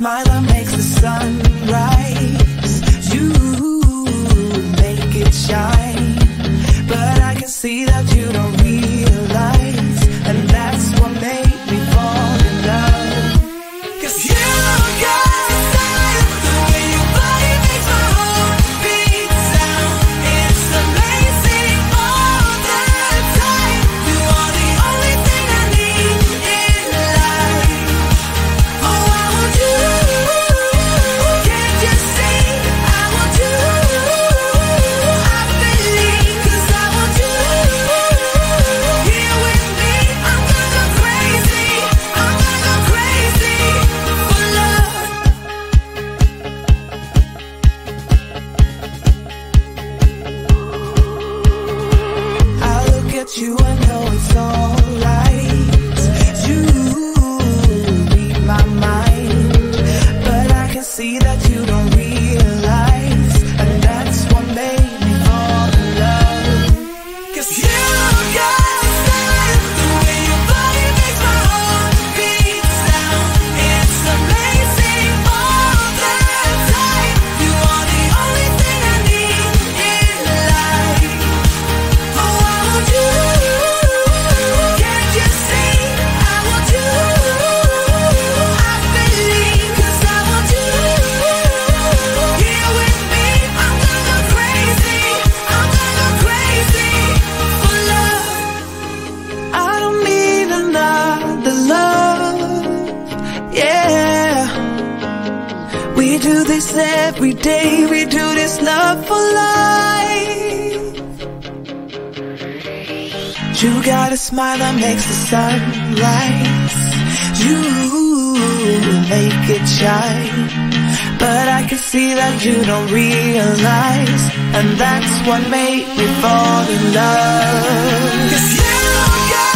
smile that makes the sun rise. You make it shine, but I can see that you don't realize, and that's what made me fall in love. 'Cause you got you, I know it's all lies. You read my mind, but I can see that you don't realize, and that's what made me fall in love. 'Cause you got this every day, we do this love for life. You got a smile that makes the sun rise. You make it shine, but I can see that you don't realize, and that's what made me fall in love. 'Cause you got no.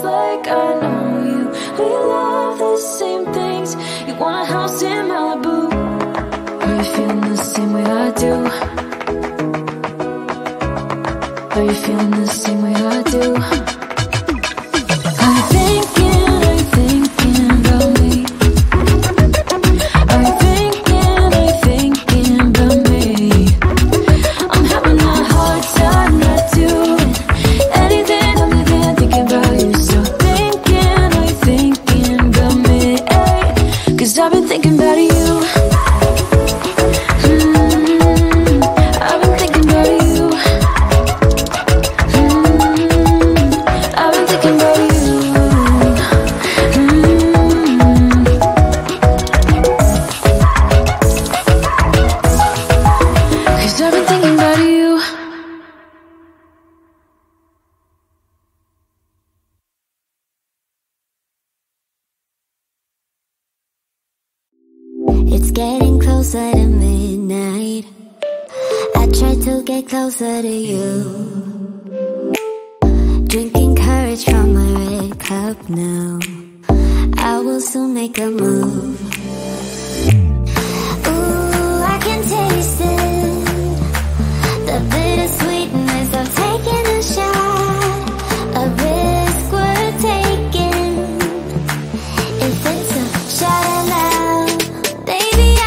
feels like I know you. We love the same things. You want a house in Malibu. Are you feeling the same way I do? Are you feeling the same way I do? I'm thinking, are you thinking about me? Are you thinking, are you thinking about me? I'm having a hard time not doing anything other than thinking about you. So thinking, are you thinking about me? Ay, 'cause I've been thinking about you. It's getting closer to midnight. I try to get closer to you. Drinking courage from my red cup now. I will soon make a move. Ooh, I can taste it. The bitter sweetness of taking a shot. A risk worth taking. If it's a shot at life. Maybe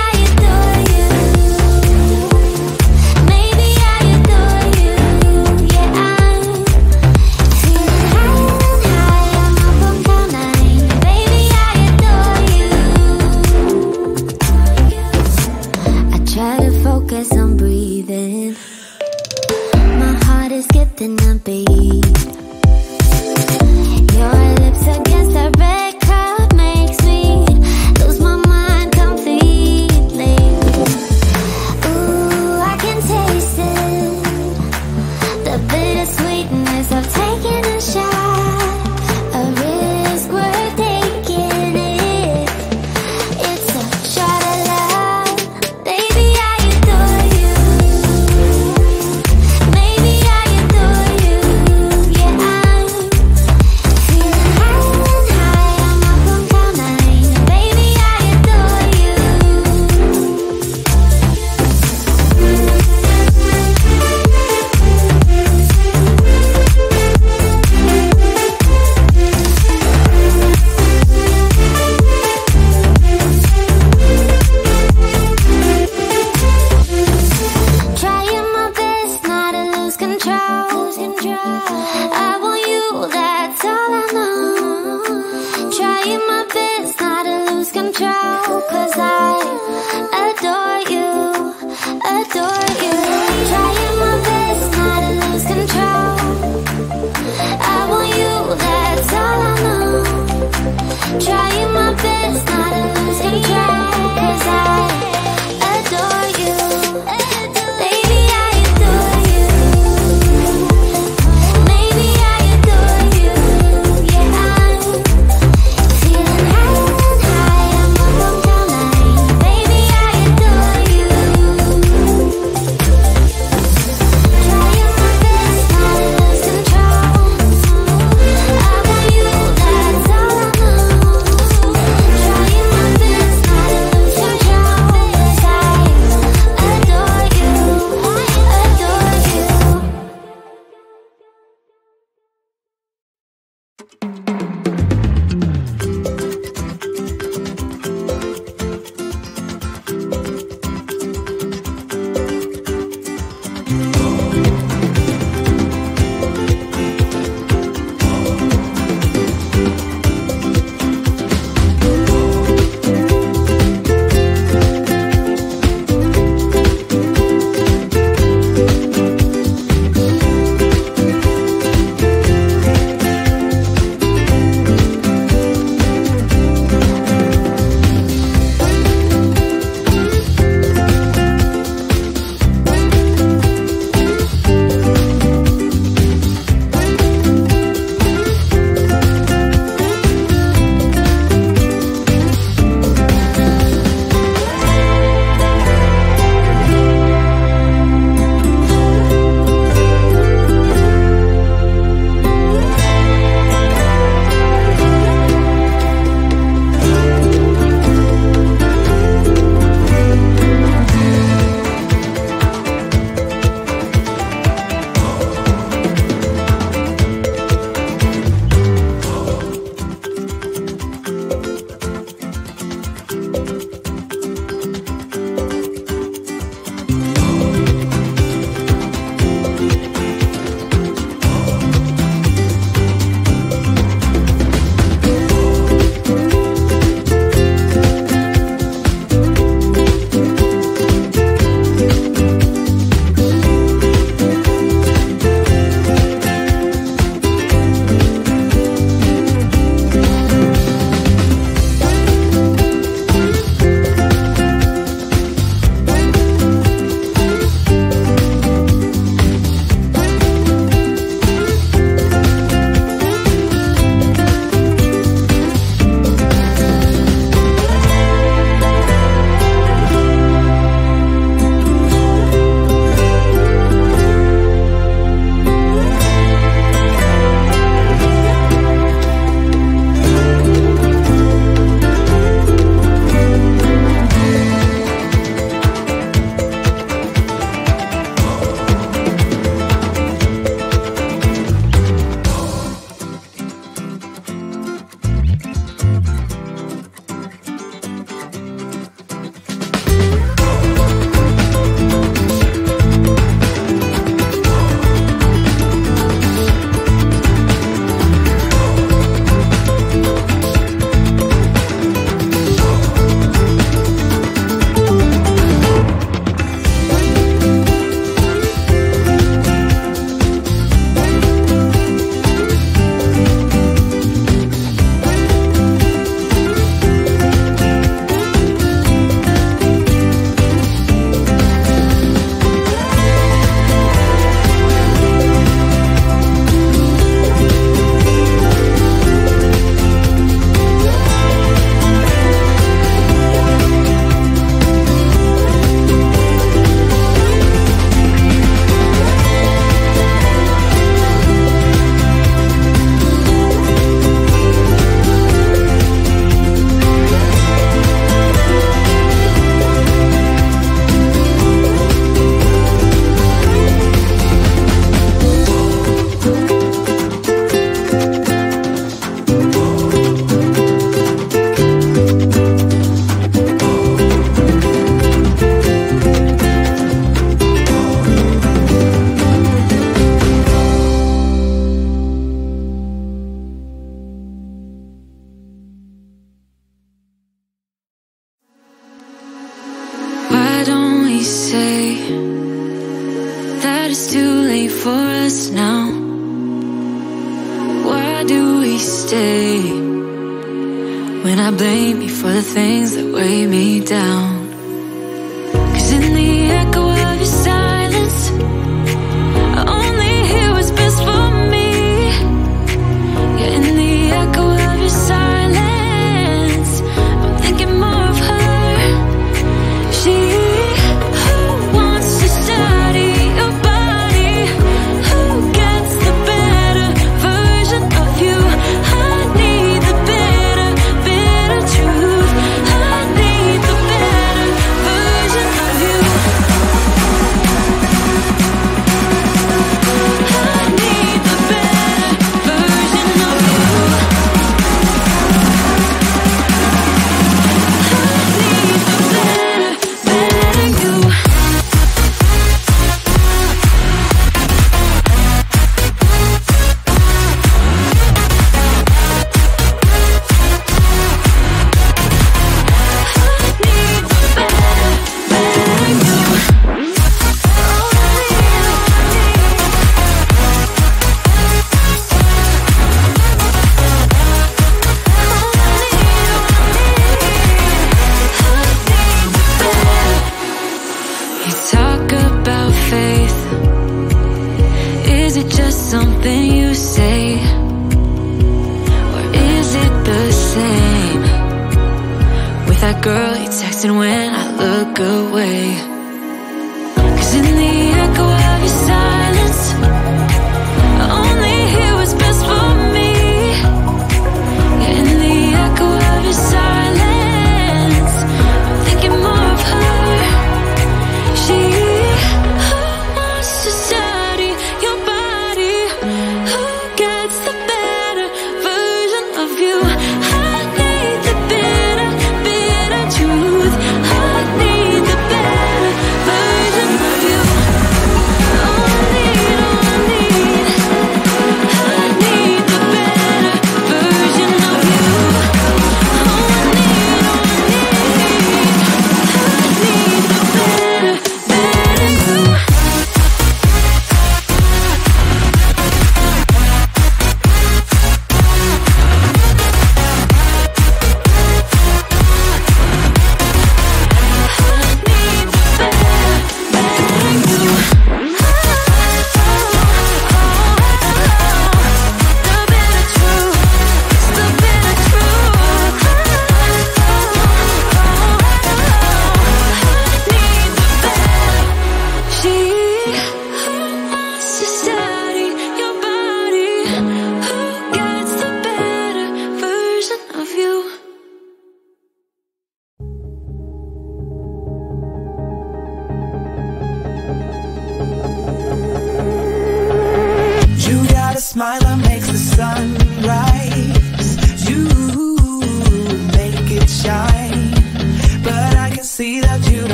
day when I blame you for the things that weigh me down. 'Cause in the echo of your silence, I only hear what's best for me. Yeah, in the echo of your silence, I'm thinking more of her. She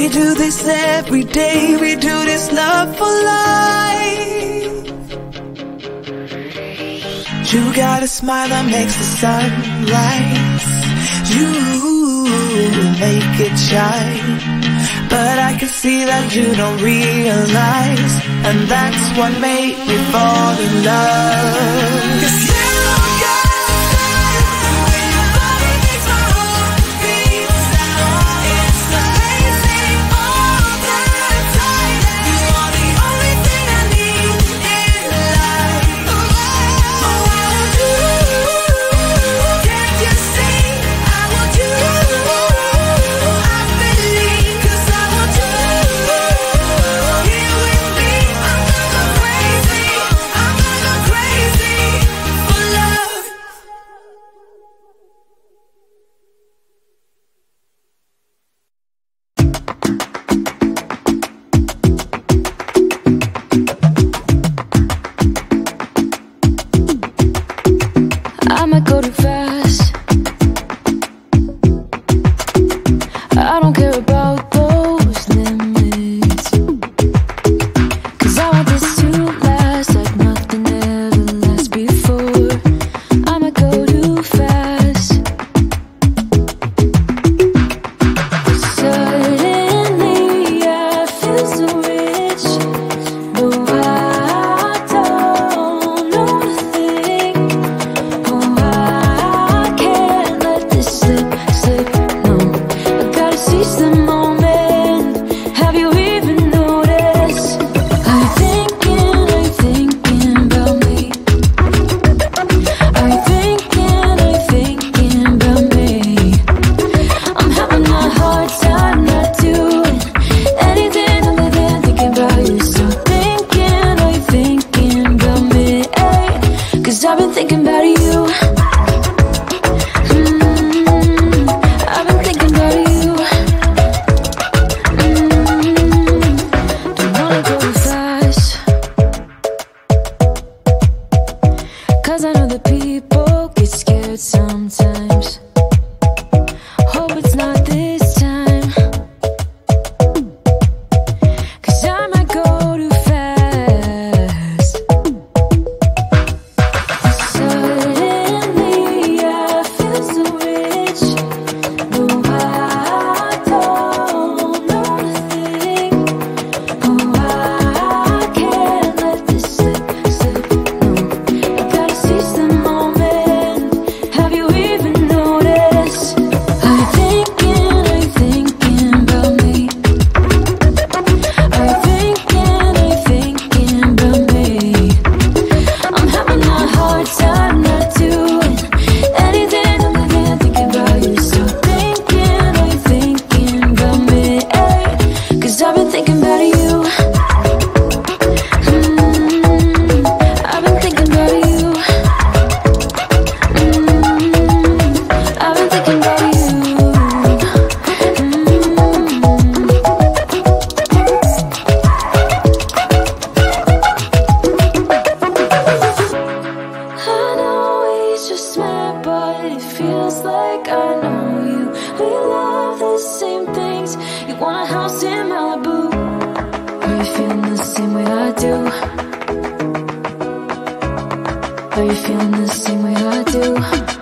We do this every day, we do this love for life. You got a smile that makes the sun rise. You make it shine. But I can see that you don't realize, and that's what made me fall in love. 'Cause you got are you feeling the same way I do?